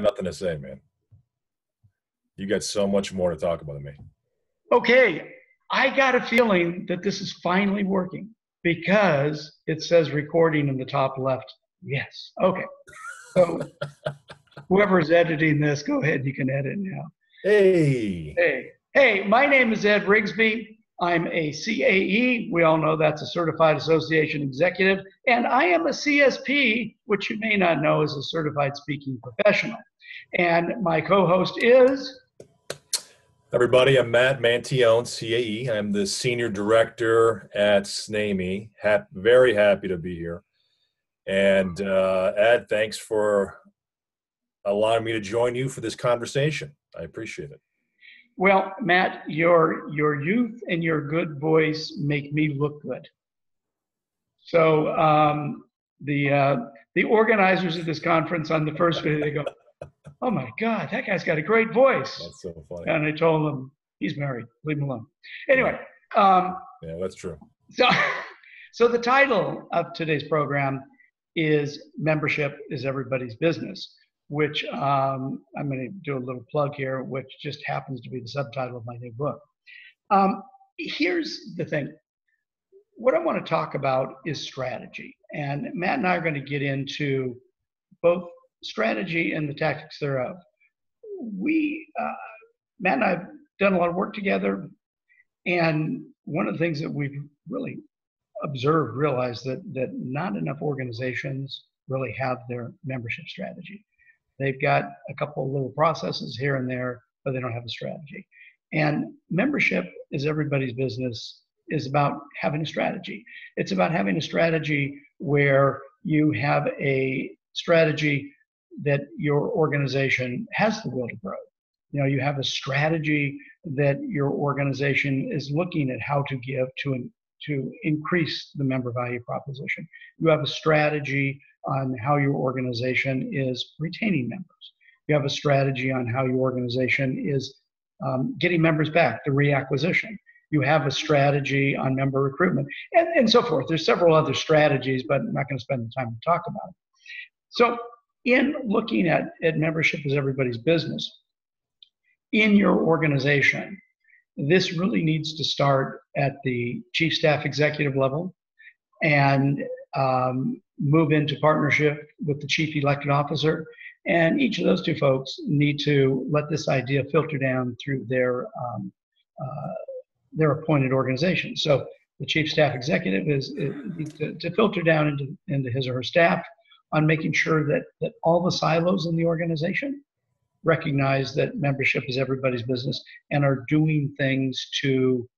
nothing to say, man. You got so much more to talk about than me. Okay. I got a feeling that this is finally working because it says recording in the top left. Yes. Okay. So whoever's editing this, go ahead. You can edit now. Hey. Hey. Hey, my name is Ed Rigsbee. I'm a CAE. We all know that's a Certified Association Executive. And I am a CSP, which you may not know is a Certified Speaking Professional. And my co-host is... Everybody, I'm Matt Mantione, CAE. I'm the Senior Director at SNAMI. Very happy to be here. And Ed, thanks for allowing me to join you for this conversation. I appreciate it. Well, Matt, your youth and your good voice make me look good. So the organizers of this conference on the first video, they go, oh my God, that guy's got a great voice. That's so funny. And I told him, he's married, leave him alone. Anyway. Yeah, that's true. So the title of today's program is Membership is Everybody's Business, which I'm going to do a little plug here, which just happens to be the subtitle of my new book. Here's the thing. What I want to talk about is strategy. And Matt and I are going to get into both strategy and the tactics thereof. Matt and I have done a lot of work together, and one of the things that we've really observed, realized that not enough organizations really have their membership strategy. They've got a couple of little processes here and there, but they don't have a strategy. And membership is everybody's business is about having a strategy. It's about having a strategy where you have a strategy that your organization has the will to grow. You know, you have a strategy that your organization is looking at how to give to increase the member value proposition. You have a strategy on how your organization is retaining members. You have a strategy on how your organization is getting members back, the reacquisition. You have a strategy on member recruitment, and so forth. There's several other strategies, but I'm not going to spend the time to talk about it. So in looking at membership as everybody's business, in your organization, this really needs to start at the chief staff executive level and move into partnership with the chief elected officer. And each of those two folks need to let this idea filter down through their appointed organization. So the chief staff executive needs to filter down into his or her staff on making sure that all the silos in the organization recognize that membership is everybody's business and are doing things to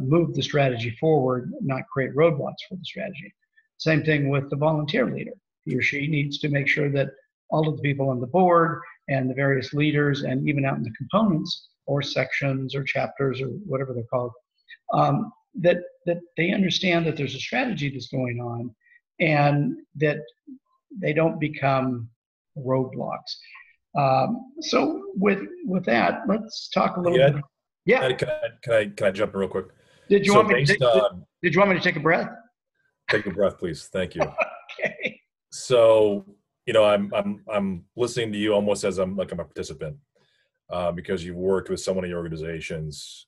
move the strategy forward, not create roadblocks for the strategy. Same thing with the volunteer leader. He or she needs to make sure that all of the people on the board and the various leaders and even out in the components or sections or chapters or whatever they're called, that they understand that there's a strategy that's going on and that they don't become roadblocks. So with that, let's talk a little bit. Yeah. Can I jump in real quick? Did you want me to take a breath? Take a breath, please. Thank you. Okay. So, you know, I'm listening to you almost as I'm a participant, because you've worked with so many organizations,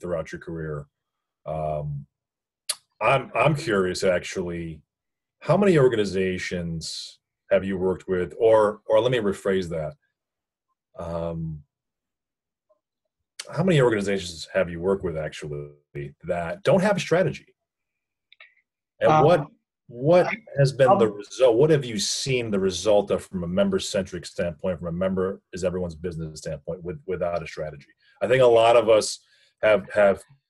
throughout your career. I'm curious actually, how many organizations have you worked with, or let me rephrase that. How many organizations have you worked with actually that don't have a strategy? And what has been the result? What have you seen the result of from a member-centric standpoint, from a member is everyone's business standpoint without a strategy? I think a lot of us have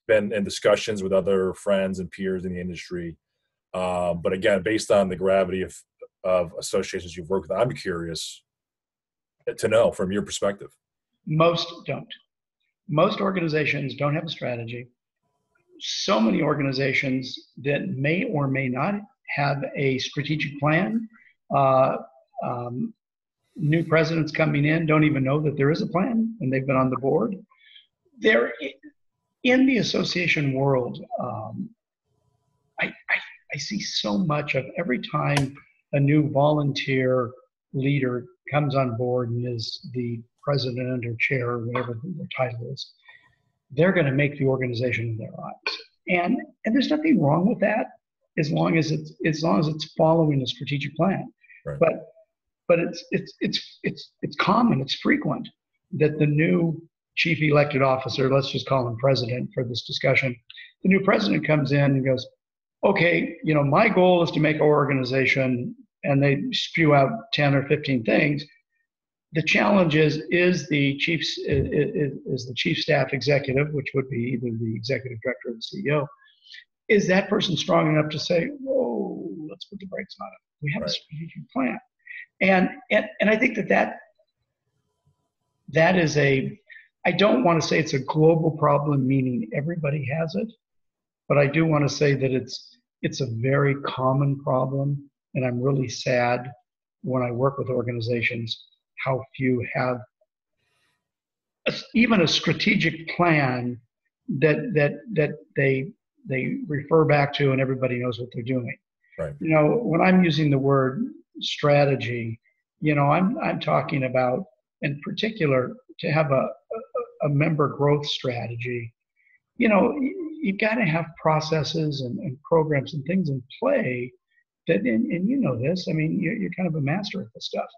been in discussions with other friends and peers in the industry. But again, based on the gravity of associations you've worked with, I'm curious to know from your perspective. Most don't. Most organizations don't have a strategy. So many organizations that may or may not have a strategic plan. New presidents coming in don't even know that there is a plan, and they've been on the board. They're in the association world, I see so much of every time a new volunteer leader comes on board and is the president or chair or whatever their title is, they're going to make the organization in their eyes. And there's nothing wrong with that as long as it's following a strategic plan. Right. But it's common, it's frequent that the new chief elected officer, let's just call him president for this discussion, the new president comes in and goes, okay, you know, my goal is to make our organization, and they spew out 10 or 15 things. The challenge is the chief staff executive, which would be either the executive director or the CEO. Is that person strong enough to say, whoa, let's put the brakes on it. We have a strategic plan. And I think that is a, I don't want to say it's a global problem, meaning everybody has it, but I do want to say that it's a very common problem. And I'm really sad when I work with organizations how few have even a strategic plan that they refer back to, and everybody knows what they're doing. Right. You know, when I'm using the word strategy, you know, I'm talking about, in particular, to have a member growth strategy. You know, you've got to have processes and programs and things in play that, and you know this, I mean, you're kind of a master at this stuff,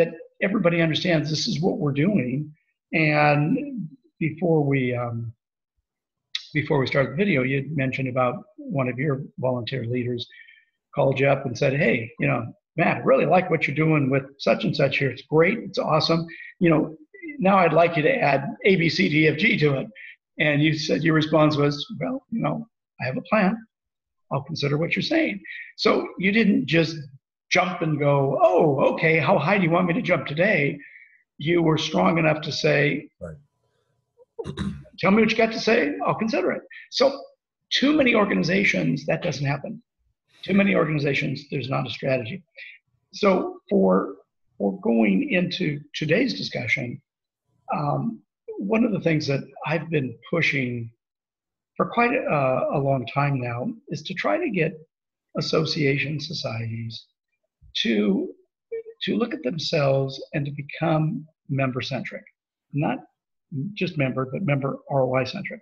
that everybody understands this is what we're doing. And before we start the video, you'd mentioned about one of your volunteer leaders called you up and said, hey, you know, Matt, I really like what you're doing with such and such here. It's great. It's awesome. You know, now I'd like you to add A, B, C, D, F, G to it. And you said your response was, well, you know, I have a plan. I'll consider what you're saying. So you didn't just jump and go, oh, okay, how high do you want me to jump today? You were strong enough to say, tell me what you got to say, I'll consider it. So too many organizations, that doesn't happen. Too many organizations, there's not a strategy. So for going into today's discussion, one of the things that I've been pushing for quite a long time now is to try to get association societies to look at themselves and to become member-centric, not just member, but member ROI-centric.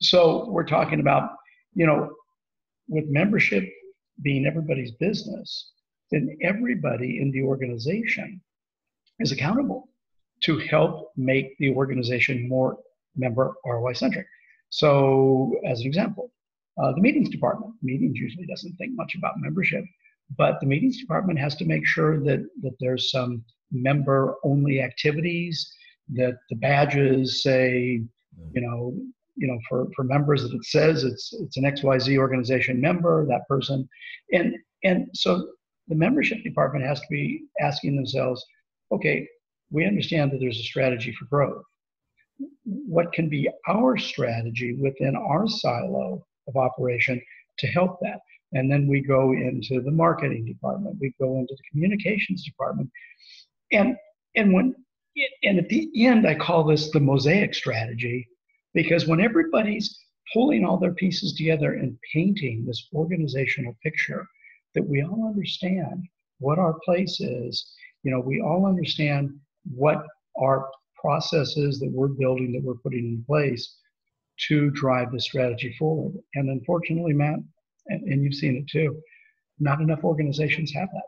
So we're talking about, you know, with membership being everybody's business, then everybody in the organization is accountable to help make the organization more member ROI-centric. So as an example, the meetings department, meetings usually doesn't think much about membership, but the meetings department has to make sure that there's some member-only activities, that the badges say, you know, for members, that it says it's an XYZ organization member, that person. And so the membership department has to be asking themselves, okay, we understand that there's a strategy for growth. What can be our strategy within our silo of operation to help that? And then we go into the marketing department, we go into the communications department. And at the end, I call this the mosaic strategy, because when everybody's pulling all their pieces together and painting this organizational picture, that we all understand what our place is, you know, we all understand what our processes that we're building, that we're putting in place to drive the strategy forward. And unfortunately, Matt, and you've seen it too, not enough organizations have that.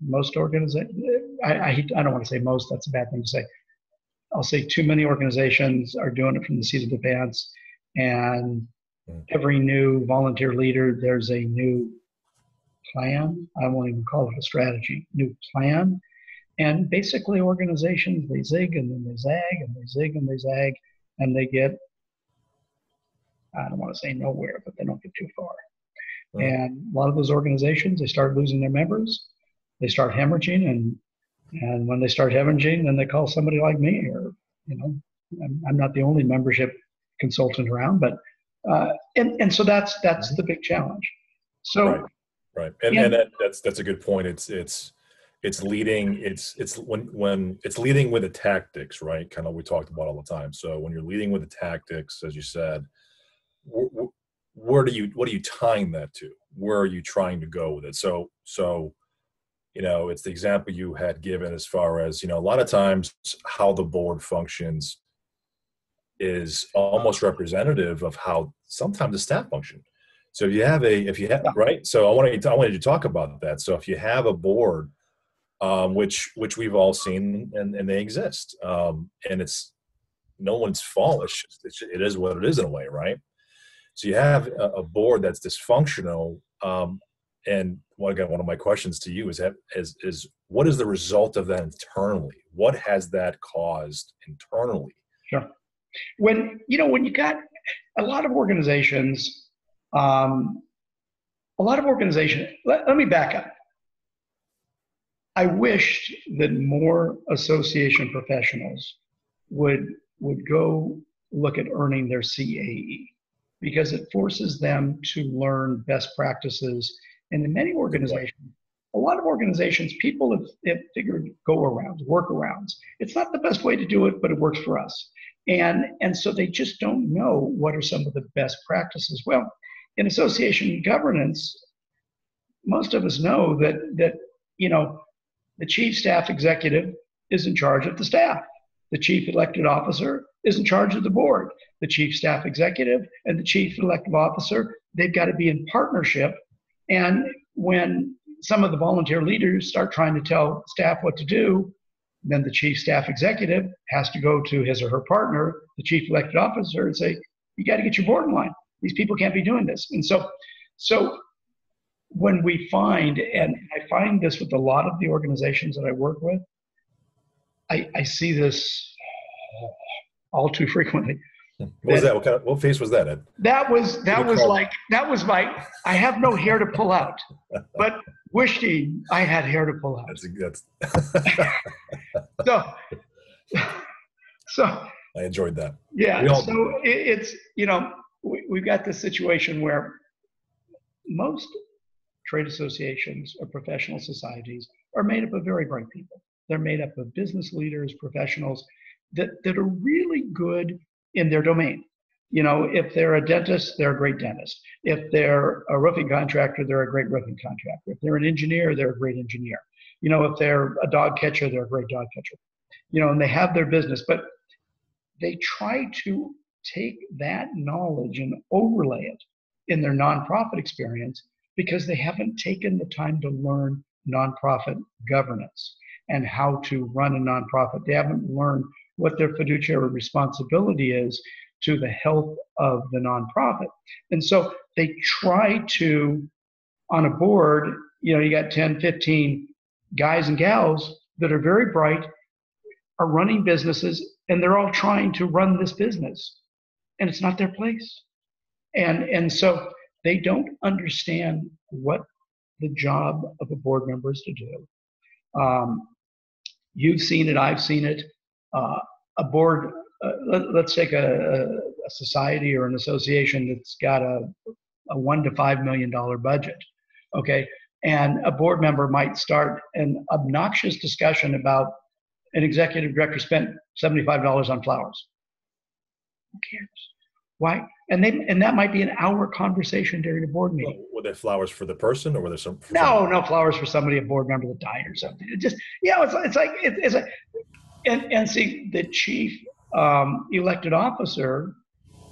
Most organizations, I don't want to say most, that's a bad thing to say. I'll say too many organizations are doing it from the seat of the pants, and every new volunteer leader, there's a new plan. I won't even call it a strategy, new plan. And basically organizations, they zig and then they zag and they zig and they zag, and they get, I don't want to say nowhere, but they don't get too far. Right. And a lot of those organizations, they start losing their members, they start hemorrhaging, and when they start hemorrhaging, then they call somebody like me, or, you know, I'm not the only membership consultant around, but, and so that's the big challenge. So, right. And that's a good point. It's leading with the tactics, right? Kind of we talked about all the time. So when you're leading with the tactics, as you said, what are you tying that to? Where are you trying to go with it? So you know, it's the example you had given as far as, you know, a lot of times how the board functions is almost representative of how sometimes the staff function. So if you have a, right? So I wanted you to talk about that. So if you have a board, which we've all seen, and they exist, and it's no one's fault. It is what it is in a way, right? So you have a board that's dysfunctional, and well, again, one of my questions to you is what is the result of that internally? What has that caused internally? Sure. When you got a lot of organizations. Let me back up. I wished that more association professionals would go look at earning their CAE, because it forces them to learn best practices. And in many organizations, a lot of organizations, people have figured go-arounds, workarounds. It's not the best way to do it, but it works for us. And so they just don't know what are some of the best practices. Well, in association governance, most of us know that you know, the chief staff executive is in charge of the staff. The chief elected officer is in charge of the board. The chief staff executive and the chief elected officer, they've got to be in partnership. And when some of the volunteer leaders start trying to tell staff what to do, then the chief staff executive has to go to his or her partner, the chief elected officer, and say, you got to get your board in line. These people can't be doing this. And so when we find, and I find this with a lot of the organizations that I work with, I see this all too frequently. What was that? What phase was that, Ed? That was like, I have no hair to pull out, but wishing I had hair to pull out. So I enjoyed that. Yeah. So it's, you know, we've got this situation where most trade associations or professional societies are made up of very bright people. They're made up of business leaders, professionals that are really good in their domain. You know, if they're a dentist, they're a great dentist. If they're a roofing contractor, they're a great roofing contractor. If they're an engineer, they're a great engineer. You know, if they're a dog catcher, they're a great dog catcher. You know, and they have their business, but they try to take that knowledge and overlay it in their nonprofit experience, because they haven't taken the time to learn nonprofit governance and how to run a nonprofit. They haven't learned what their fiduciary responsibility is to the health of the nonprofit. And so they try to, on a board, you know, you got 10, 15 guys and gals that are very bright, are running businesses, and they're all trying to run this business. And it's not their place. And so they don't understand what the job of a board member is to do. You've seen it, I've seen it. A board, let's take a society or an association that's got a $1 to $5 million budget, okay? And a board member might start an obnoxious discussion about an executive director spent $75 on flowers. Who cares? Why? And that might be an hour conversation during a board meeting. Well, were there flowers for the person, or were there some? No flowers for somebody, a board member that died or something. It just, you know, it's like, and see, the chief elected officer,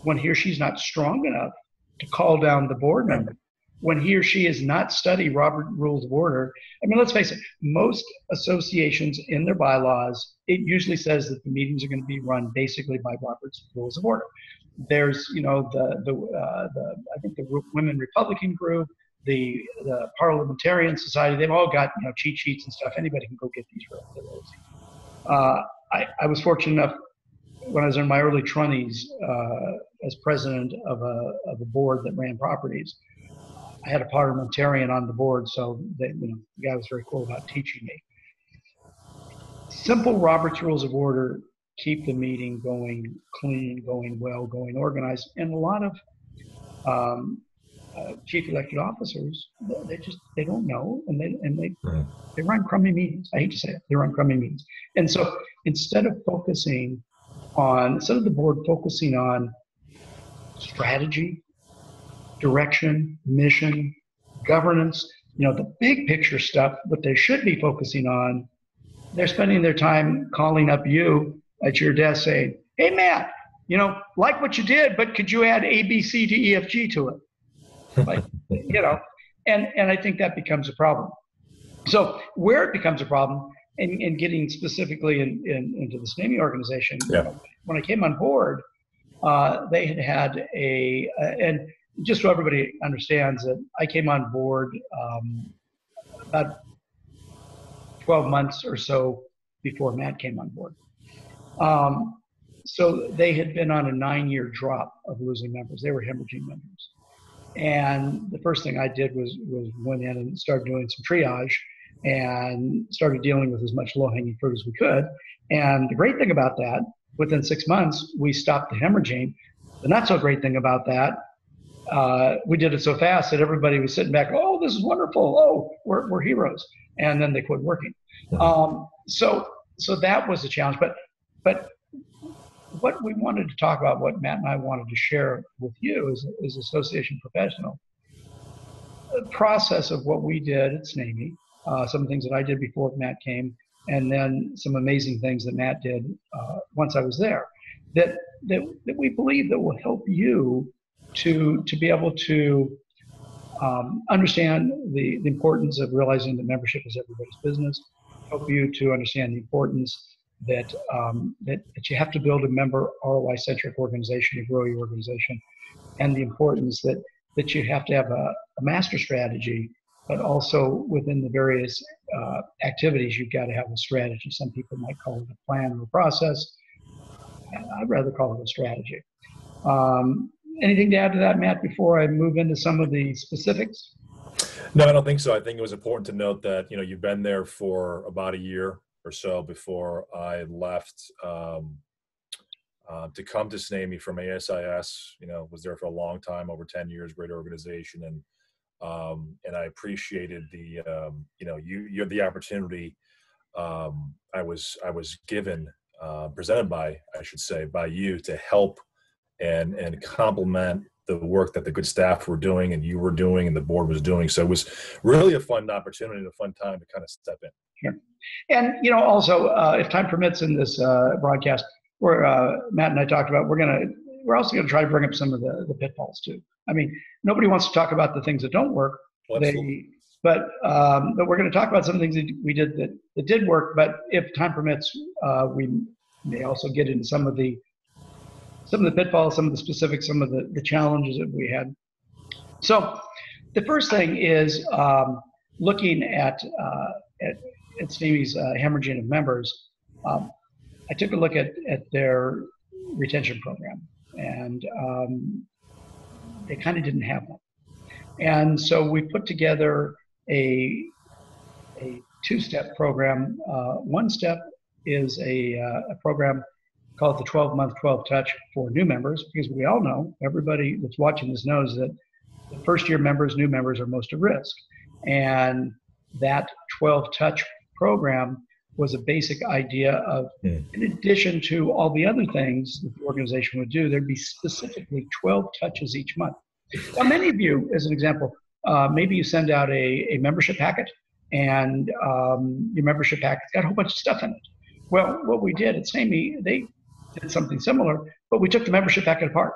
when he or she's not strong enough to call down the board member, when he or she has not studied Robert Rules of Order. I mean, let's face it, most associations in their bylaws, it usually says that the meetings are going to be run basically by Robert's Rules of Order. There's, you know, the I think the Women Republican Group, the Parliamentarian Society, they've all got, you know, cheat sheets and stuff. Anybody can go get these rules. I was fortunate enough when I was in my early 20s as president of a board that ran properties. I had a parliamentarian on the board, so that, you know, the guy was very cool about teaching me. Simple Robert's Rules of Order keep the meeting going clean, going well, going organized. And a lot of chief elected officers, they don't know, and they run crummy meetings. I hate to say it, they run crummy meetings. And so instead of the board focusing on strategy, direction, mission, governance, you know, the big picture stuff, what they should be focusing on, they're spending their time calling up you at your desk saying, hey, Matt, you know, like what you did, but could you add A, B, C, D, E, F, G to it? Like, you know, and I think that becomes a problem. So where it becomes a problem, and getting specifically into the SNAMI organization, yeah. When I came on board, they had and just so everybody understands that I came on board about 12 months or so before Matt came on board. So they had been on a 9-year drop of losing members. They were hemorrhaging members. And the first thing I did was went in and started doing some triage and started dealing with as much low-hanging fruit as we could. And the great thing about that, within 6 months, we stopped the hemorrhaging. The not-so-great thing about that, we did it so fast that everybody was sitting back, oh, this is wonderful, oh, we're heroes. And then they quit working. So that was a challenge. But what we wanted to talk about, what Matt and I wanted to share with you is association professional. The process of what we did at SNAMI, some things that I did before Matt came, and then some amazing things that Matt did once I was there, that we believe that will help you to be able to understand the importance of realizing that membership is everybody's business, help you to understand the importance that you have to build a member ROI-centric organization to grow your organization, and the importance that you have to have a master strategy, but also within the various activities, you've got to have a strategy. Some people might call it a plan or a process. I'd rather call it a strategy. Anything to add to that, Matt, before I move into some of the specifics? No, I don't think so. I think it was important to note that, you know, you've been there for about a year or so before I left to come to SNAMI from ASIS. You know, was there for a long time, over 10 years, great organization. And I appreciated the, you know, you had the opportunity I was given, presented by, I should say, by you to help and complement the work that the good staff were doing and you were doing and the board was doing. So it was really a fun opportunity and a fun time to kind of step in. Sure. And, you know, also, if time permits in this broadcast, Matt and I talked about, we're also going to try to bring up some of the pitfalls too. I mean, nobody wants to talk about the things that don't work, but we're going to talk about some things that we did that did work. But if time permits, we may also get into some of the pitfalls, some of the specifics, some of the challenges that we had. So the first thing is looking at SNAMI's hemorrhaging of members. I took a look at their retention program, and they kind of didn't have one. And so we put together a two-step program. One step is a program called the 12-month 12 touch for new members, because we all know, everybody that's watching this knows that the first-year members, new members, are most at risk. And that 12 touch program was a basic idea of, in addition to all the other things that the organization would do, there'd be specifically 12 touches each month. Now, many of you, as an example, maybe you send out a membership packet, and your membership packet's got a whole bunch of stuff in it. Well, what we did at SNAMI, they did something similar, but we took the membership packet apart,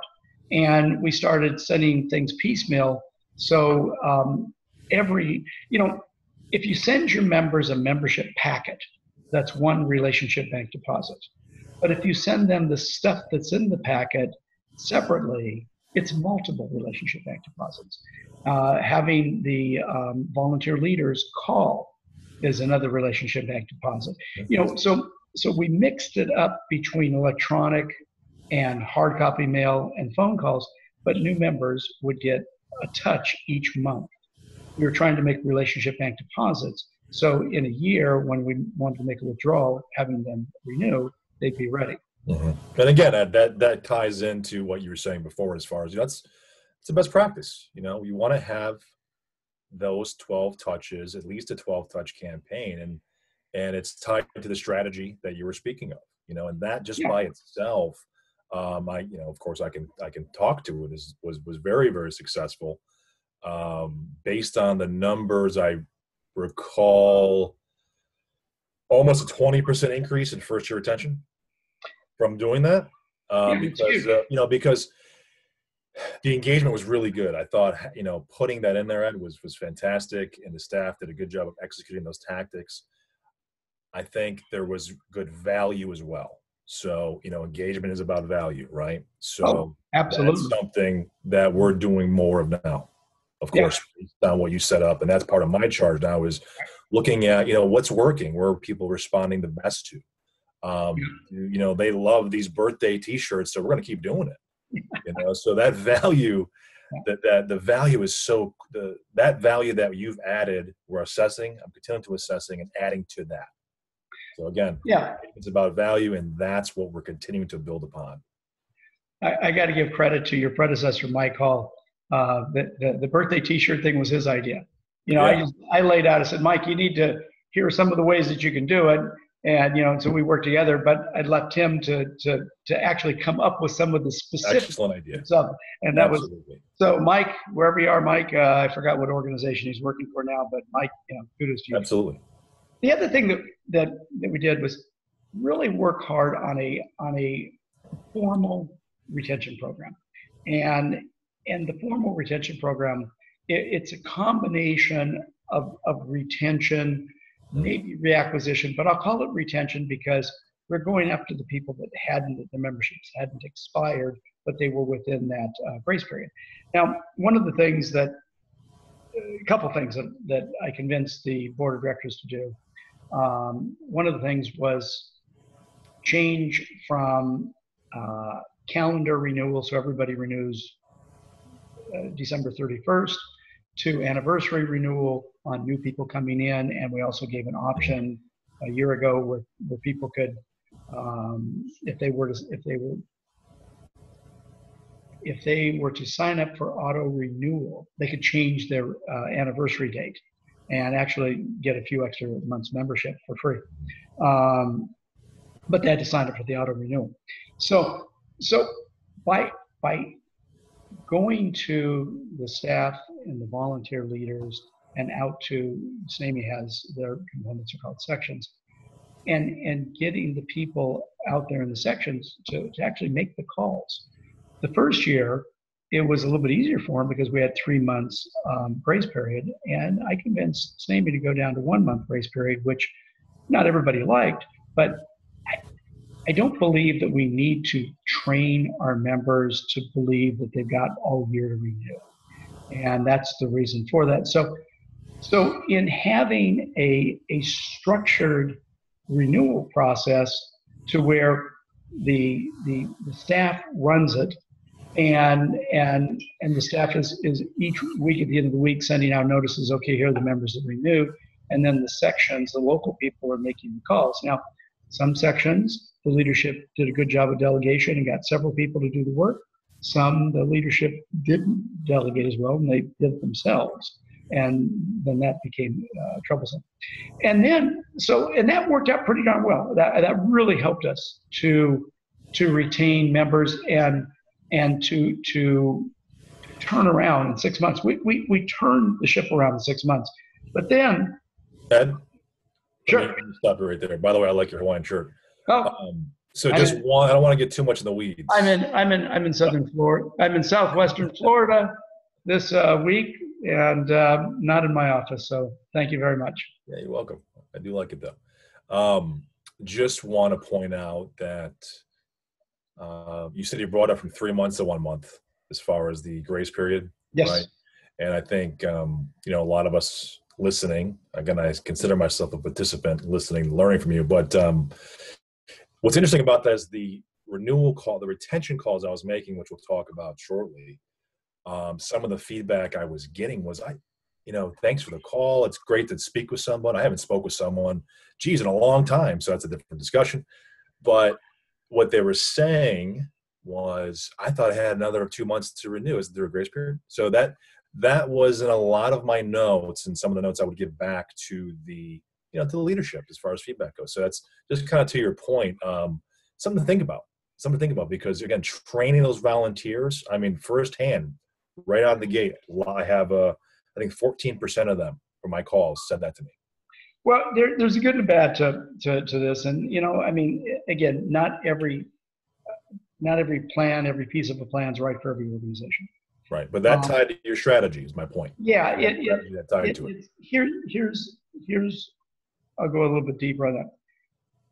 and we started sending things piecemeal. So if you send your members a membership packet, that's one relationship bank deposit. But if you send them the stuff that's in the packet separately, it's multiple relationship bank deposits. Having the volunteer leaders call is another relationship bank deposit. You know, so we mixed it up between electronic and hard copy mail and phone calls, but new members would get a touch each month. We were trying to make relationship bank deposits. So in a year, when we wanted to make a withdrawal, having them renew, they'd be ready. Mm-hmm. And again, that ties into what you were saying before, as far as, you know, it's the best practice. You know, you want to have those 12 touches, at least a 12 touch campaign, and it's tied to the strategy that you were speaking of. You know, and that just by itself, I, you know, of course I can talk to it, was very, very successful. Based on the numbers, I recall almost a 20% increase in first year retention from doing that. Because the engagement was really good. I thought, you know, putting that in there, Ed, was fantastic, and the staff did a good job of executing those tactics. I think there was good value as well. So, you know, engagement is about value, right? So absolutely. That's something that we're doing more of now, of course, based on what you set up. And that's part of my charge now is looking at, you know, what's working, where are people responding the best to? You know, they love these birthday T-shirts, so we're going to keep doing it. You know, so that value, that the value is so that value that you've added, we're assessing. I'm continuing to assessing and adding to that. So again, it's about value, and that's what we're continuing to build upon. I got to give credit to your predecessor, Mike Hall. The birthday T-shirt thing was his idea. You know, I laid out. I said, Mike, you need to. Here are some of the ways that you can do it. And, you know, and so we worked together, but I left him to actually come up with some of the specific ideas. And that was, so Mike, wherever you are, Mike, I forgot what organization he's working for now, but Mike, you know, kudos to you. Absolutely. The other thing that we did was really work hard on a formal retention program. And the formal retention program, it's a combination of retention, maybe reacquisition, but I'll call it retention because we're going after the people that their memberships hadn't expired, but they were within that grace period. Now, a couple things that I convinced the board of directors to do. One of the things was change from calendar renewal, so everybody renews December 31st, to anniversary renewal on new people coming in, and we also gave an option a year ago where people could, if they were to sign up for auto renewal, they could change their anniversary date and actually get a few extra months membership for free. But they had to sign up for the auto renewal. So by going to the staff and the volunteer leaders and out to SNAMI has their components are called sections, and getting the people out there in the sections to actually make the calls. The first year, it was a little bit easier for them because we had 3 months grace period, and I convinced SNAMI to go down to 1 month grace period, which not everybody liked, but I don't believe that we need to train our members to believe that they've got all year to renew. And that's the reason for that. So in having a structured renewal process to where the staff runs it and the staff is each week at the end of the week sending out notices, okay, here are the members that renew, and then the sections, the local people are making the calls. Now, some sections, the leadership did a good job of delegation and got several people to do the work. Some, the leadership didn't delegate as well, and they did it themselves. And then that became troublesome. And that worked out pretty darn well. That really helped us to retain members and to turn around in 6 months. We turned the ship around in 6 months. But then... Ed? Sure. Stop it right there. By the way, I like your Hawaiian shirt. Oh. I don't want to get too much in the weeds. I'm in Southern Florida. I'm in Southwestern Florida this week, and not in my office. So thank you very much. Yeah, you're welcome. I do like it though. Just want to point out that you said you brought up from 3 months to 1 month as far as the grace period. Yes. Right? And I think you know, a lot of us listening. Again, I consider myself a participant, listening, learning from you, but. What's interesting about that is the renewal call, the retention calls I was making, which we'll talk about shortly. Some of the feedback I was getting was, thanks for the call. It's great to speak with someone. I haven't spoke with someone, in a long time. So that's a different discussion. But what they were saying was, I thought I had another 2 months to renew. Is there a grace period? So that was in a lot of my notes and some of the notes I would give back to the to the leadership as far as feedback goes. So that's just kind of to your point, something to think about because again, training those volunteers, firsthand right out of the gate. I have, I think 14% of them for my calls said that to me. Well, there's a good and a bad to this. And, you know, I mean, again, not every plan, every piece of a plan is right for every organization. Right. But that tied to your strategy is my point. Yeah. Here's, I'll go a little bit deeper on that.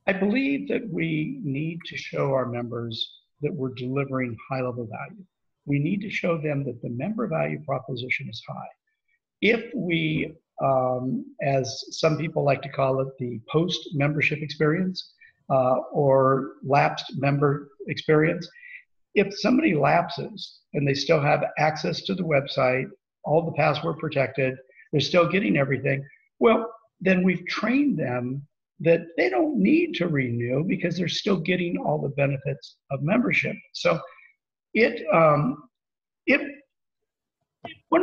I believe that we need to show our members that we're delivering high level value. We need to show them that the member value proposition is high. If we, as some people like to call it, the post membership experience or lapsed member experience, if somebody lapses and they still have access to the website, all the password protected, they're still getting everything, well, then we've trained them that they don't need to renew because they're still getting all the benefits of membership. So one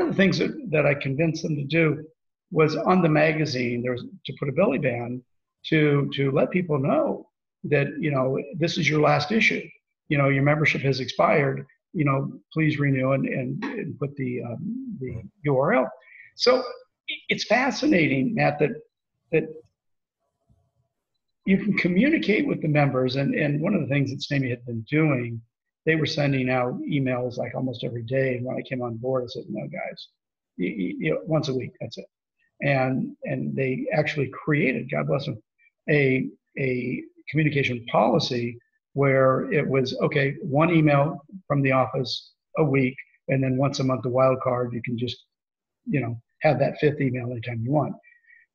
of the things that I convinced them to do was on the magazine, there was to put a belly band to let people know that, you know, this is your last issue. You know, your membership has expired, you know, please renew and put the URL. So it's fascinating, Matt, that you can communicate with the members. And one of the things that SNAMI had been doing, they were sending out emails like almost every day. And when I came on board, I said, no, guys, you know, once a week, that's it. And they actually created, God bless them, a communication policy where it was, okay, one email from the office a week, and then once a month, the wild card, you can just, you know, have that fifth email anytime you want.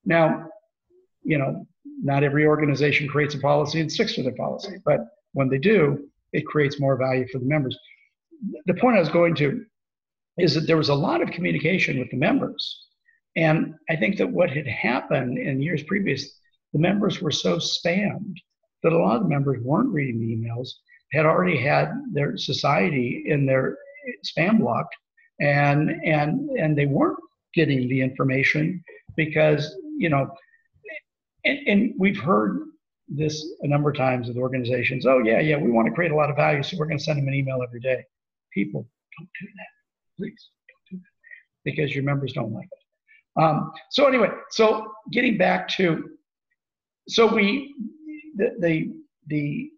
Now, you know, not every organization creates a policy and sticks to their policy, but when they do, it creates more value for the members. The point I was going to is that there was a lot of communication with the members. And I think that what had happened in years previous, the members were so spammed that a lot of the members weren't reading the emails, had already had their society in their spam block, and they weren't getting the information because, you know, and we've heard this a number of times with organizations. Oh, yeah, we want to create a lot of value, so we're going to send them an email every day. People, don't do that. Please, don't do that, because your members don't like it. So anyway, so getting back to, so we, the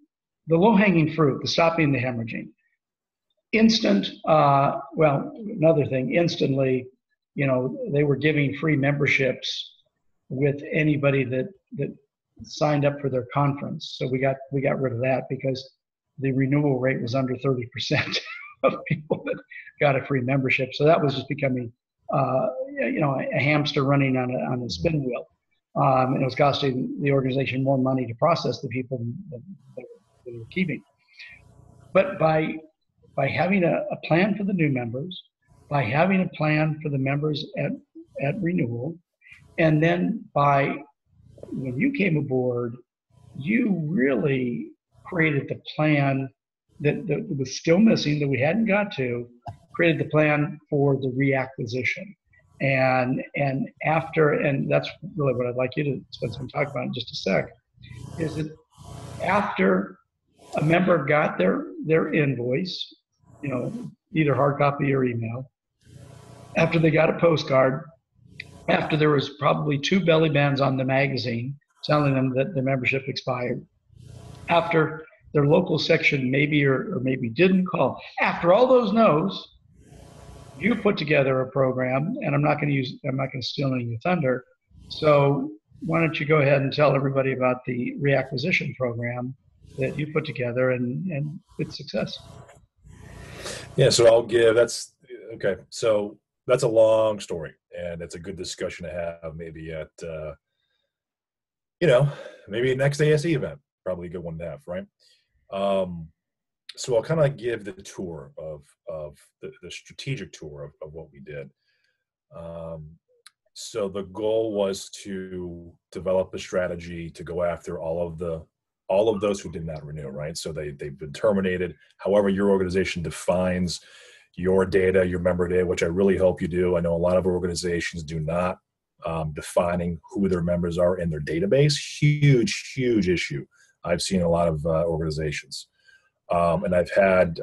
low-hanging fruit, the stopping the hemorrhaging, instantly, you know, they were giving free memberships with anybody that signed up for their conference. So we got rid of that because the renewal rate was under 30% of people that got a free membership. So that was just becoming, you know, a hamster running on a spin wheel. And it was costing the organization more money to process the people that they were keeping. But by having a plan for the new members, by having a plan for the members at renewal, and then by when you came aboard, you really created the plan that was still missing, that we hadn't got to, created the plan for the reacquisition. And that's really what I'd like you to spend some time about in just a sec, is that after a member got their invoice, you know, either hard copy or email, after they got a postcard, after there was probably 2 belly bands on the magazine telling them that their membership expired, after their local section maybe or maybe didn't call, after all those no's, you put together a program, and I'm not going to steal any of your thunder. So why don't you go ahead and tell everybody about the reacquisition program that you put together and with success. Yeah. So okay. So that's a long story, and it's a good discussion to have maybe at, you know, maybe next ASE event, probably a good one to have. Right. So I'll kind of give the tour of the strategic tour of what we did. So the goal was to develop a strategy to go after all of those who did not renew, right? So they've been terminated. However, your organization defines your data, your member data, which I really hope you do. I know a lot of organizations do not, defining who their members are in their database. Huge, huge issue. I've seen a lot of organizations. And I've had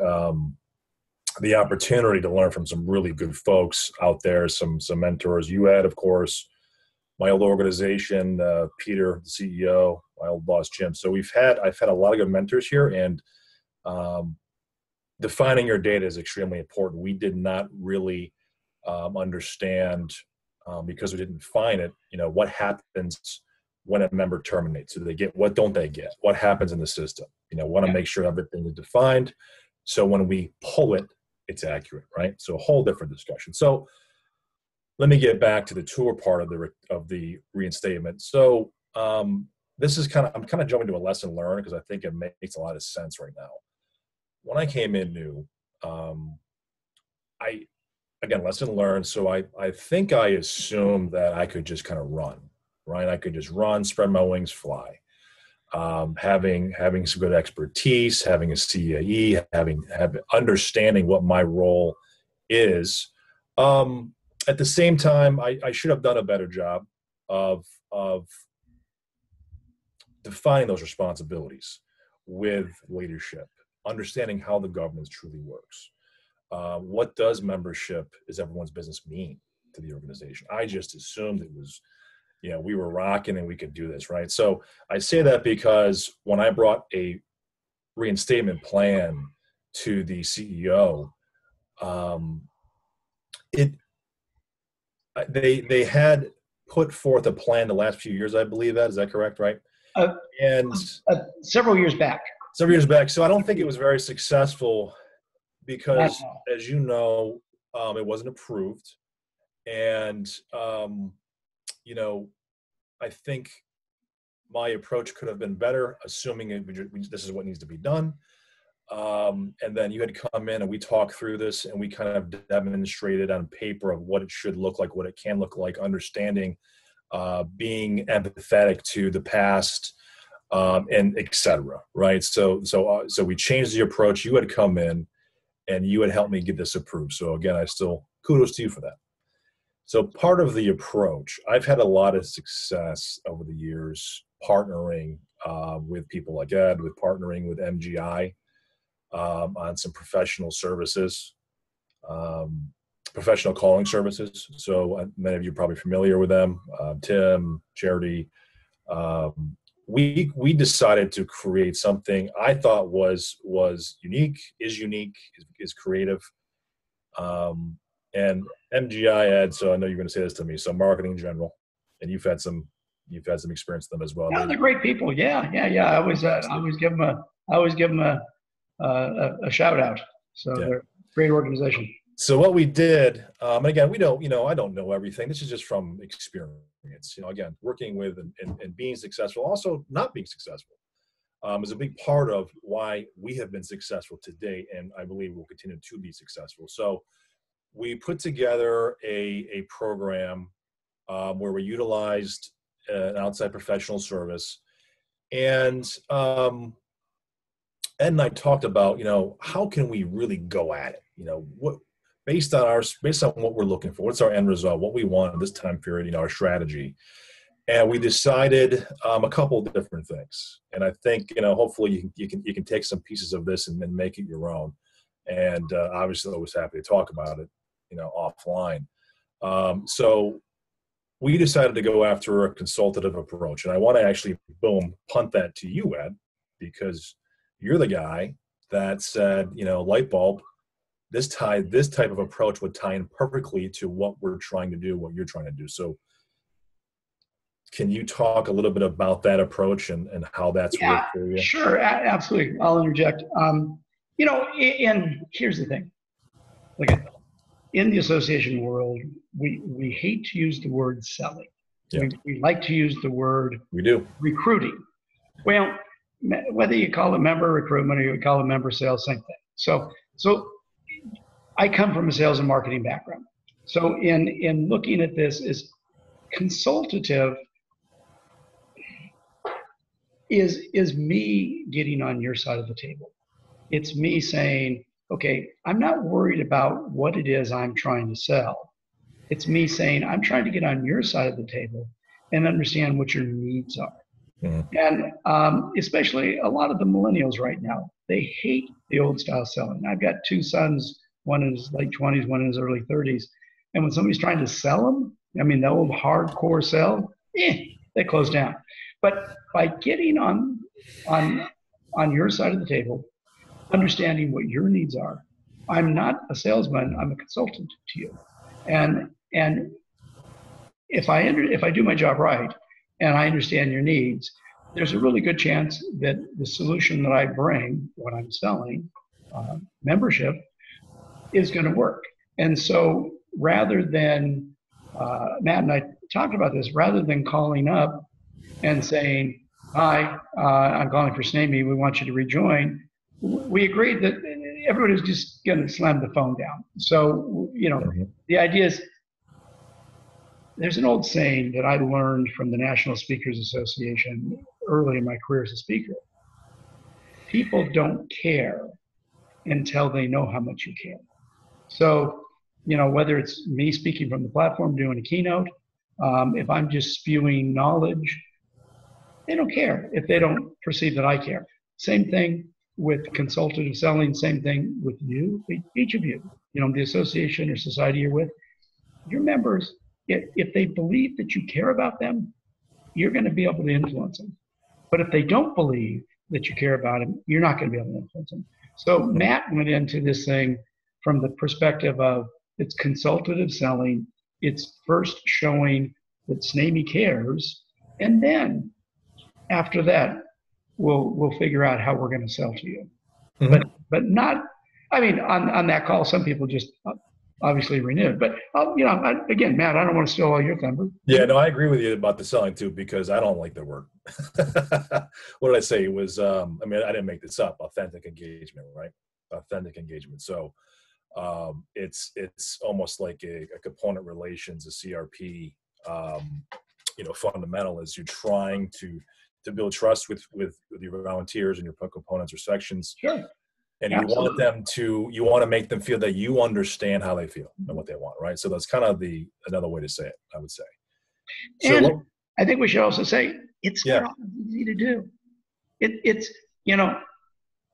the opportunity to learn from some really good folks out there, some mentors. You had, of course, my old organization, Peter, the CEO, my old boss, Jim. So I've had a lot of good mentors here, and defining your data is extremely important. We did not really understand, because we didn't define it, you know, what happens when a member terminates. Do they get, what don't they get? What happens in the system? You know, want to make sure everything is defined, so when we pull it, it's accurate, right? So a whole different discussion. So let me get back to the tour part of the reinstatement. So this is kind of, I'm kind of jumping to a lesson learned because I think it makes a lot of sense right now. When I came in new, again, lesson learned. So I think I assumed that I could just kind of run, right? I could just run, spread my wings, fly. Having some good expertise, having a CAE, understanding what my role is. At the same time, I should have done a better job of defining those responsibilities with leadership, understanding how the governance truly works. What does membership is everyone's business mean to the organization? I just assumed it was, you know, we were rocking and we could do this, right? So I say that because when I brought a reinstatement plan to the CEO, they had put forth a plan the last few years, I believe that. Is that correct, right? And several years back. Several years back. So I don't think it was very successful because, as you know, it wasn't approved. And, you know, I think my approach could have been better, assuming this is what needs to be done. And then you had come in and we talked through this and we kind of demonstrated on paper of what it should look like, what it can look like, understanding, being empathetic to the past, and et cetera, right? So we changed the approach. You had come in and you had helped me get this approved. So again, I still, kudos to you for that. So part of the approach, I've had a lot of success over the years partnering with people like Ed, with partnering with MGI, on some professional services, professional calling services. So many of you are probably familiar with them, Tim, Charity. We decided to create something I thought was unique, is creative. And MGI, Ed, so I know you're going to say this to me, so marketing in general, and you've had some experience with them as well. Yeah, they're great people. Yeah. I always give them a shout out. So they're a great organization. So what we did, and again, we don't, you know, I don't know everything. This is just from experience, you know, again, working with and being successful, also not being successful, is a big part of why we have been successful today. And I believe we'll continue to be successful. So we put together a program where we utilized an outside professional service. And Ed and I talked about, you know, how can we really go at it? You know, what, based on what we're looking for, what's our end result, what we want in this time period, you know, our strategy. And we decided a couple of different things. And I think, you know, hopefully you can take some pieces of this and then make it your own. And obviously always happy to talk about it, you know, offline. So we decided to go after a consultative approach. And I want to actually, boom, punt that to you, Ed, because you're the guy that said, you know, light bulb, this type of approach would tie in perfectly to what we're trying to do, what you're trying to do. So can you talk a little bit about that approach and how that's worked for you? Sure, absolutely. I'll interject. You know, and here's the thing. Like, in the association world, we hate to use the word selling. Yeah. We like to use the word recruiting. Well, whether you call it member recruitment or you call it member sales, same thing. So I come from a sales and marketing background. So in looking at this is consultative is me getting on your side of the table. It's me saying, okay, I'm not worried about what it is I'm trying to sell. It's me saying, I'm trying to get on your side of the table and understand what your needs are. Mm-hmm. And especially a lot of the millennials right now, they hate the old style selling. I've got two sons one in his late 20s, one in his early 30s. And when somebody's trying to sell them, I mean, the old hardcore sell, they close down. But by getting on your side of the table, understanding what your needs are, I'm not a salesman, I'm a consultant to you. And if I do my job right and I understand your needs, there's a really good chance that the solution that I bring when I'm selling membership is going to work. And so rather than, Matt and I talked about this, rather than calling up and saying, hi, I'm calling for SNAMI, we want you to rejoin, we agreed that everyone is just going to slam the phone down. So, you know, the idea is, there's an old saying that I learned from the National Speakers Association early in my career as a speaker. People don't care until they know how much you care. So, you know, whether it's me speaking from the platform, doing a keynote, if I'm just spewing knowledge, they don't care if they don't perceive that I care. Same thing with consultative selling, same thing with you, each of you, you know, the association or society you're with, your members, if they believe that you care about them, you're going to be able to influence them. But if they don't believe that you care about them, you're not going to be able to influence them. So Matt went into this thing from the perspective of it's consultative selling. It's first showing that SNAMI cares. And then after that, we'll figure out how we're going to sell to you. Mm-hmm. But not, I mean, on that call, some people just obviously renewed, but you know, again, Matt, I don't want to steal all your thunder. Yeah, no, I agree with you about the selling too, because I don't like the word. What did I say? It was, I mean, I didn't make this up. Authentic engagement, right? Authentic engagement. So it's almost like a component relations, a CRP, you know, fundamental is you're trying to build trust with your volunteers and your components or sections. Sure. And you Absolutely. Want them to, you want to make them feel that you understand how they feel and what they want, right? So that's kind of the, another way to say it, I would say. And so, I think we should also say, it's not easy to do. It's, you know.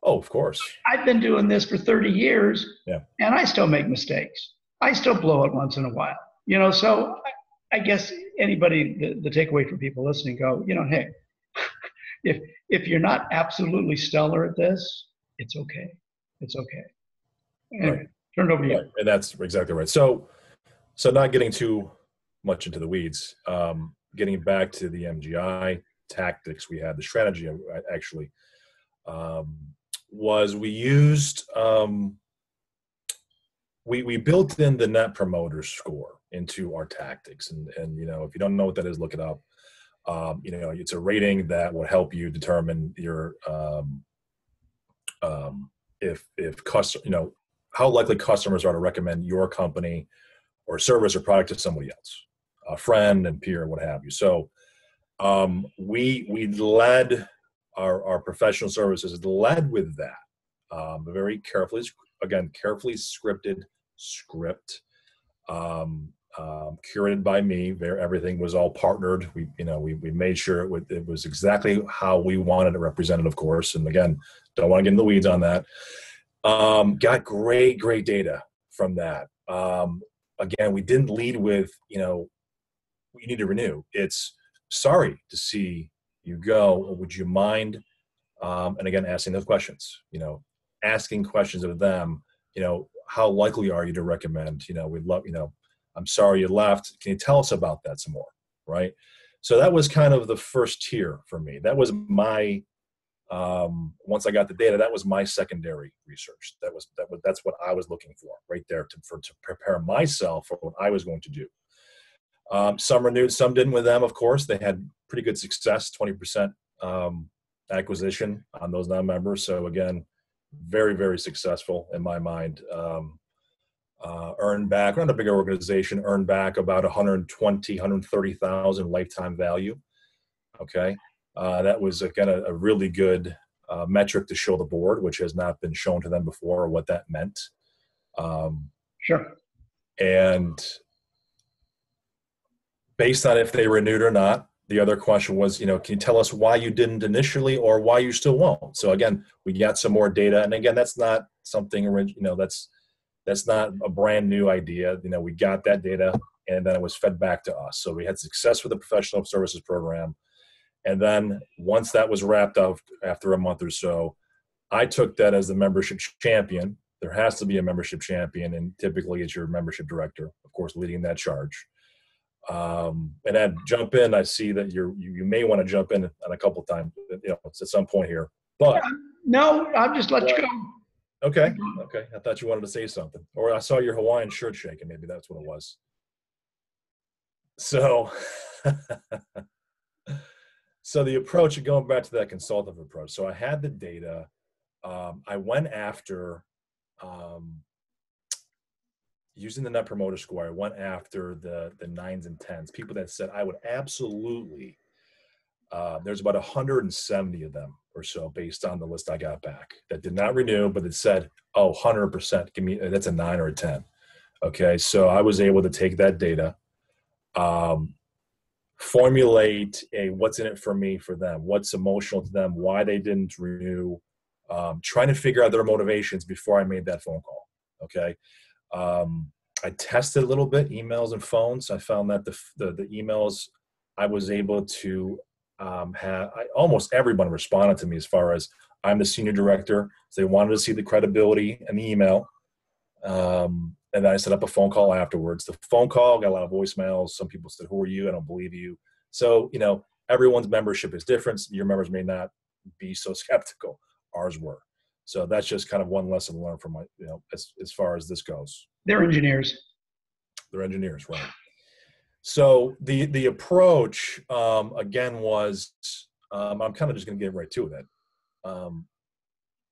Oh, of course. I've been doing this for 30 years and I still make mistakes. I still blow it once in a while, you know? So I guess anybody, the takeaway for people listening go, you know, hey, if you're not absolutely stellar at this, it's okay. It's okay. Anyway, right. Turn it over to you. And that's exactly right. So not getting too much into the weeds, getting back to the MGI tactics we had, the strategy actually, was we used, we built in the Net Promoter Score into our tactics. And you know, if you don't know what that is, look it up. You know, it's a rating that will help you determine your, if customer, you know, how likely customers are to recommend your company or service or product to somebody else, a friend and peer, what have you. So we led our professional services led with that very carefully, again, carefully scripted script, curated by me. Everything was all partnered. We, you know, we made sure it was exactly how we wanted it represented, of course. And again, don't want to get in the weeds on that. Got great data from that. Again, we didn't lead with, you know, you need to renew. It's sorry to see you go. Would you mind? And again, asking those questions, you know, asking questions of them, you know, how likely are you to recommend, you know, we'd love, you know, I'm sorry you left. Can you tell us about that some more? Right. So that was kind of the first tier for me. That was my, once I got the data, that was my secondary research. That's what I was looking for right there to prepare myself for what I was going to do. Some renewed, some didn't with them. Of course, they had pretty good success, 20% acquisition on those non-members. So again, very, very successful in my mind. Earn back, around a bigger organization, earn back about 120, 130,000 lifetime value. Okay. That was again a really good metric to show the board, which has not been shown to them before, or what that meant. Sure. And based on if they renewed or not, the other question was, you know, can you tell us why you didn't initially or why you still won't? So again, we got some more data. And again, that's not something, you know, that's, That's not a brand new idea. You know, we got that data and then it was fed back to us. So we had success with the professional services program. And then once that was wrapped up after a month or so, I took that as the membership champion. There has to be a membership champion, and typically it's your membership director, of course, leading that charge. And I'd jump in. I see that you may want to jump in on a couple of times, you know, at some point here. But no, I'll just let you go. Okay. Okay. I thought you wanted to say something, or I saw your Hawaiian shirt shaking. Maybe that's what it was. So, so the approach, going back to that consultative approach. So I had the data. I went after, using the Net Promoter Score, I went after the 9s and 10s, people that said I would absolutely, there's about 170 of them or so based on the list I got back that did not renew, but that said, oh, 100%, give me, that's a 9 or a 10. Okay, so I was able to take that data, formulate a what's in it for me for them, what's emotional to them, why they didn't renew, trying to figure out their motivations before I made that phone call, okay? I tested a little bit, emails and phones. I found that the emails, I was able to almost everyone responded to me as far as I'm the senior director. So they wanted to see the credibility in the email. And then I set up a phone call afterwards. The phone call got a lot of voicemails. Some people said, who are you? I don't believe you. So, you know, everyone's membership is different. Your members may not be so skeptical. Ours were. So that's just kind of one lesson learned from my, you know, as far as this goes. They're engineers. They're engineers, right? So the approach again was, I'm kind of just going to get right to it.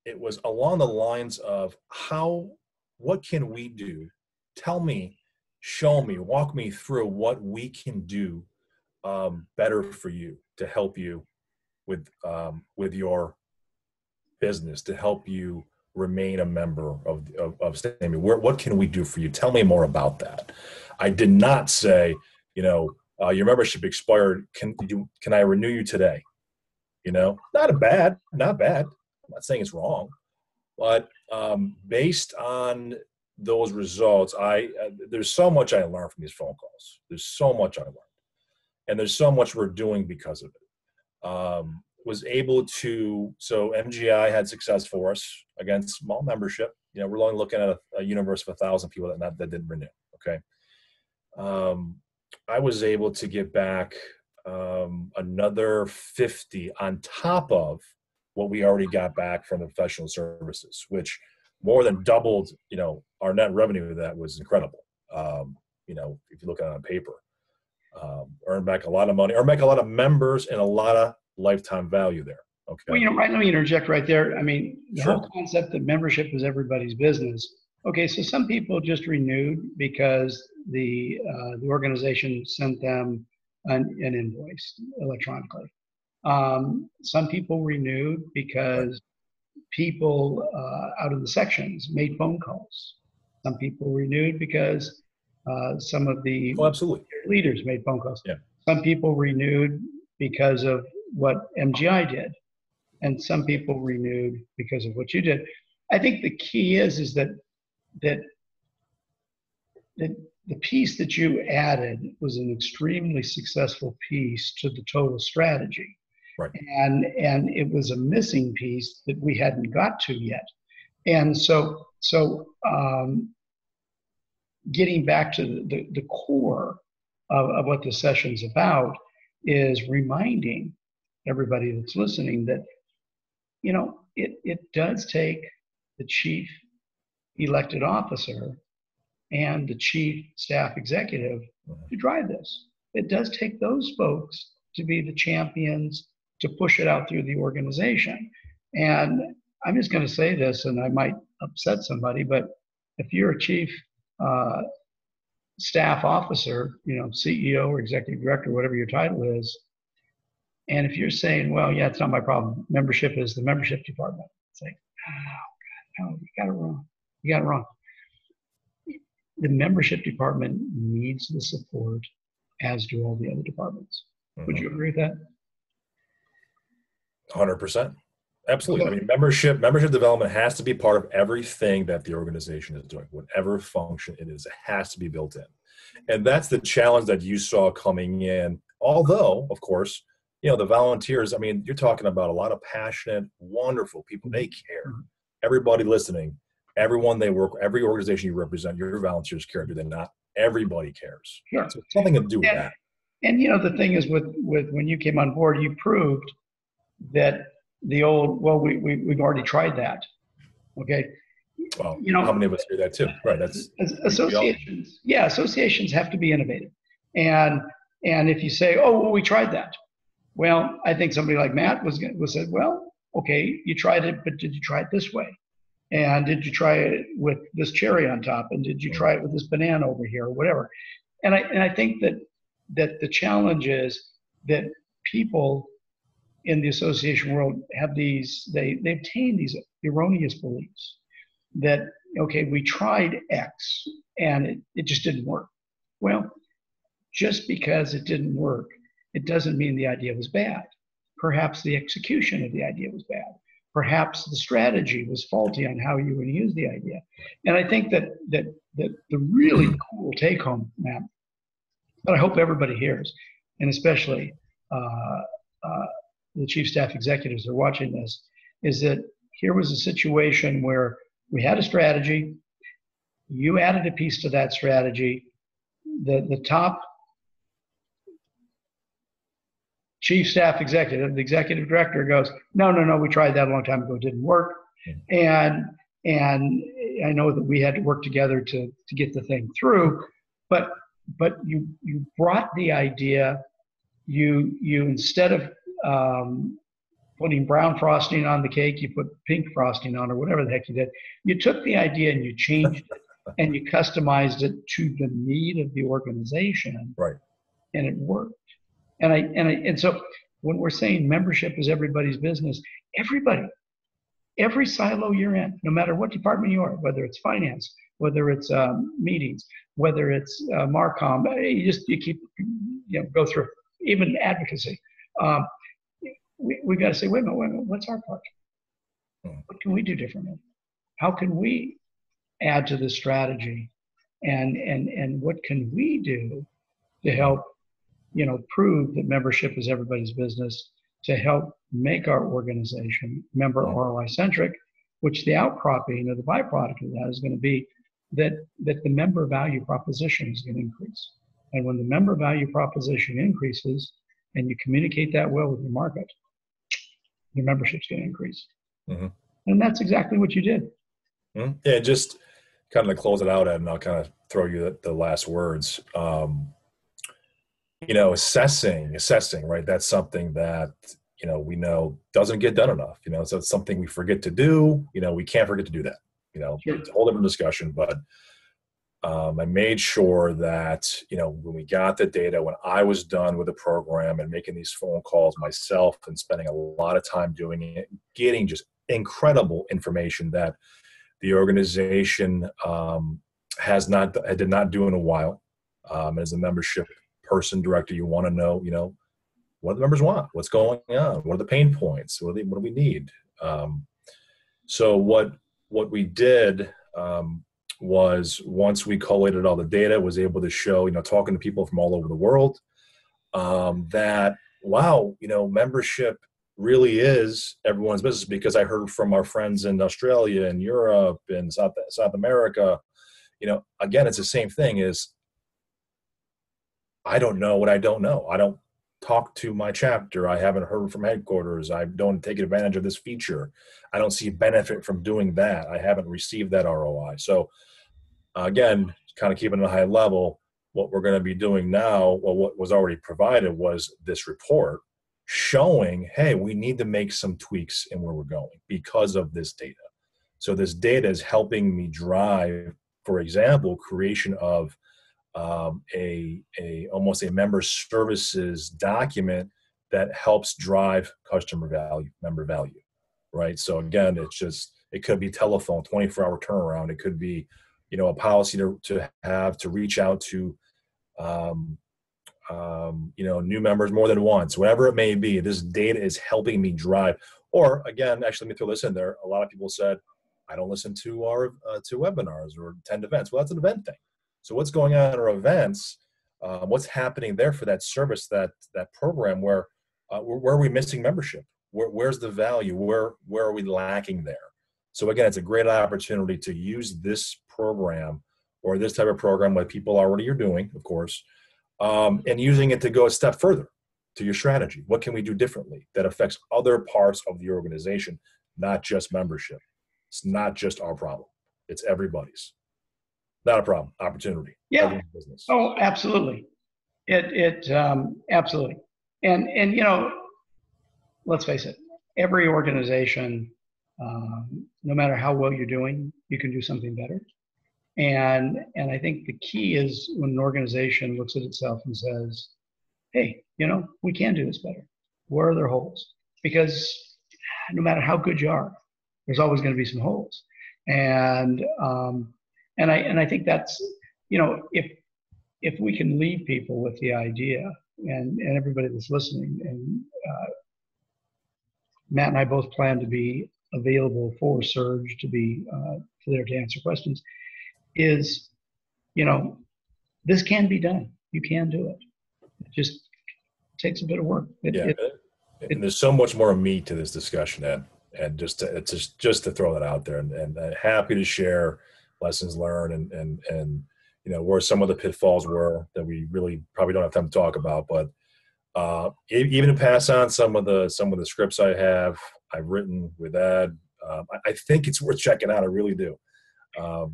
It was along the lines of what can we do? Tell me, show me, walk me through what we can do better for you to help you with your business, to help you remain a member of SNAMI. What can we do for you? Tell me more about that. I did not say, you know, your membership expired. Can I renew you today? You know, not bad. I'm not saying it's wrong, but based on those results, there's so much I learned from these phone calls. There's so much I learned, and there's so much we're doing because of it. Was able to, so MGI had success for us, again, small membership. You know, we're only looking at a universe of 1,000 people that didn't renew, okay? I was able to get back another 50 on top of what we already got back from the professional services, which more than doubled, you know, our net revenue. That was incredible, you know, if you look at it on paper. Earn back a lot of money, earn back a lot of members and a lot of lifetime value there. Okay. Well, you know, right, let me interject right there. I mean, the whole concept that membership is everybody's business. Okay, so some people just renewed because the organization sent them an invoice electronically. Some people renewed because people out of the sections made phone calls. Some people renewed because some of the leaders made phone calls. Yeah. Some people renewed because of what MGI did, and some people renewed because of what you did. I think the key is that the piece that you added was an extremely successful piece to the total strategy, right? And it was a missing piece that we hadn't got to yet, and so getting back to the core of what the session's about is reminding everybody that's listening that, you know, it does take the chief elected officer and the chief staff executive to drive this. It does take those folks to be the champions to push it out through the organization. And I'm just going to say this, and I might upset somebody, but if you're a chief staff officer, you know, CEO or executive director, whatever your title is, and if you're saying, well, yeah, it's not my problem, membership is the membership department, it's like, oh, God, no, you got it wrong. The membership department needs the support, as do all the other departments. Mm-hmm. Would you agree with that? 100%. Absolutely. I mean, membership development has to be part of everything that the organization is doing, whatever function it is, it has to be built in. And that's the challenge that you saw coming in. Although, of course, you know, the volunteers, I mean, you're talking about a lot of passionate, wonderful people. They care. Everybody listening, everyone they work, every organization you represent, your volunteers care. Do they not? Everybody cares. Sure. So it's something to do with that. And, you know, the thing is with when you came on board, you proved that the old, well, we've already tried that. Okay. Well, you know, how many of us do that too? Right. That's associations. Yeah. Associations have to be innovative. And if you say, oh, well, we tried that. Well, I think somebody like Matt was said, well, okay, you tried it, but did you try it this way? And did you try it with this cherry on top? And did you try it with this banana over here or whatever? And I think that the challenge is that people in the association world have these, they obtain these erroneous beliefs that, okay, we tried X and it just didn't work. Well, just because it didn't work, it doesn't mean the idea was bad. Perhaps the execution of the idea was bad. Perhaps the strategy was faulty on how you would use the idea. And I think that the really cool take home, Matt, that I hope everybody hears, and especially the chief staff executives are watching this, is that here was a situation where we had a strategy, you added a piece to that strategy, the top chief staff executive, the executive director goes, no, we tried that a long time ago, it didn't work. And I know that we had to work together to get the thing through, but you brought the idea, you instead of putting brown frosting on the cake, you put pink frosting on, or whatever the heck you did. You took the idea and you changed it and you customized it to the need of the organization. Right. And it worked. And so when we're saying membership is everybody's business, everybody, every silo you're in, no matter what department you are, whether it's finance, whether it's meetings, whether it's Marcom, you keep, go through, even advocacy. We've got to say, wait a minute, what's our part? What can we do differently? How can we add to this strategy? And what can we do to help, prove that membership is everybody's business, to help make our organization member ROI centric, which the outcropping or the byproduct of that is going to be that the member value proposition is going to increase. And when the member value proposition increases and you communicate that well with your market, your membership's going to increase. Mm-hmm. And that's exactly what you did. Mm-hmm. Yeah, just kind of to close it out, Ed, and I'll kind of throw you the last words. Assessing, right? That's something that, we know doesn't get done enough, so it's something we forget to do, we can't forget to do that, Sure. It's a whole different discussion, but I made sure that, when we got the data, when I was done with the program and making these phone calls myself and spending a lot of time doing it, getting just incredible information that the organization did not do in a while. As a membership person, director, you want to know, what the members want, what's going on, what are the pain points, what do we need? So what we did was, once we collated all the data, was able to show, talking to people from all over the world, that, wow, membership really is everyone's business, because I heard from our friends in Australia and Europe and South America, again, it's the same thing is, I don't know what I don't know. I don't talk to my chapter. I haven't heard from headquarters. I don't take advantage of this feature. I don't see benefit from doing that. I haven't received that ROI. So again, kind of keeping it at a high level, what we're going to be doing now, well, what was already provided was this report showing, hey, we need to make some tweaks in where we're going because of this data. So this data is helping me drive, for example, creation of almost a member services document that helps drive member value, right? So again, it could be telephone, 24-hour turnaround. It could be, a policy to reach out to, new members more than once, whatever it may be. This data is helping me drive Or again, actually, let me throw this in there. A lot of people said, I don't listen to our to webinars or attend events. Well, that's an event thing. So what's going on at our events? What's happening there for that service, that program? Where are we missing membership? Where's the value? Where are we lacking there? So again, it's a great opportunity to use this program or this type of program that people already are doing, of course, and using it to go a step further to your strategy. What can we do differently that affects other parts of the organization, not just membership? It's not just our problem. It's everybody's. Not a problem. Opportunity. Yeah. Business. Oh, absolutely. It absolutely. And you know, let's face it. Every organization, no matter how well you're doing, you can do something better. And I think the key is when an organization looks at itself and says, "Hey, you know, we can do this better. Where are there holes?" Because no matter how good you are, there's always going to be some holes. And I think that's, you know, if we can leave people with the idea, and everybody that's listening, and Matt and I both plan to be available for Surge, to be there to answer questions, is, you know, this can be done. You can do it. It just takes a bit of work. And there's so much more meat to this discussion, Ed. And just to throw that out there, and happy to share lessons learned and you know, where some of the pitfalls were that we really probably don't have time to talk about, but even to pass on some of the scripts I've written with Ed, I think it's worth checking out. I really do.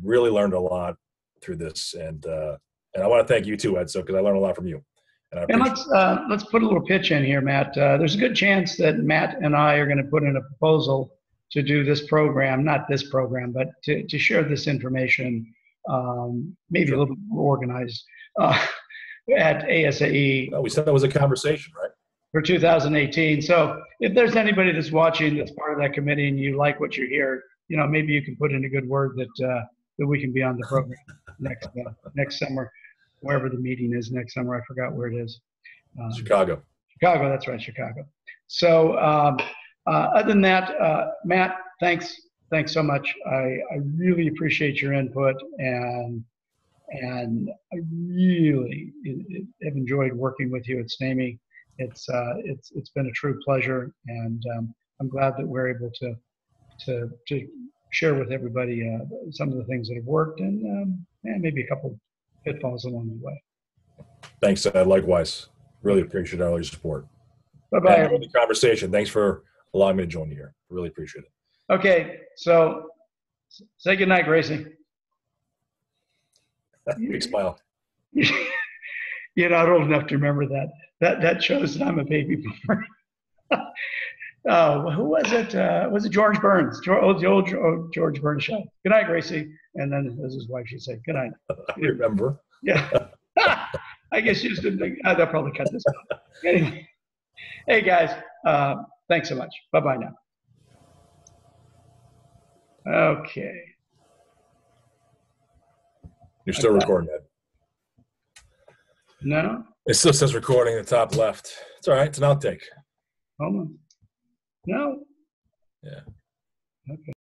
Really learned a lot through this, and I want to thank you too, Ed, so because I learned a lot from you. And let's put a little pitch in here, Matt. There's a good chance that Matt and I are going to put in a proposal to do this program, not this program, but to share this information, maybe a little bit more organized, at ASAE. Well, we said that was a conversation, right? For 2018. So if there's anybody that's watching that's part of that committee and you like what you hear, you know, maybe you can put in a good word that we can be on the program next summer. Wherever the meeting is next summer, I forgot where it is. Chicago. Chicago, that's right, Chicago. So other than that, Matt, thanks so much. I really appreciate your input, and I really have enjoyed working with you at SNAMI. It's been a true pleasure, and I'm glad that we're able to share with everybody some of the things that have worked, and maybe a couple pitfalls along the way. Thanks, likewise. Really appreciate all your support. Bye-bye. Enjoy the conversation. Thanks for allowing me to join you here. Really appreciate it. Okay, so say goodnight, Gracie. Big smile. You're not old enough to remember that. That shows that I'm a baby boomer. Who was it? Was it George Burns? The old George Burns show. Good night, Gracie. And then as his wife, she'd say, "Good night." I remember. Yeah. I guess you just didn't think. They'll probably cut this out. Anyway. Hey, guys. Thanks so much. Bye-bye now. Okay. You're still recording, Ed. No? It still says recording in the top left. It's all right. It's an outtake. Hold on. No. Yeah. Okay.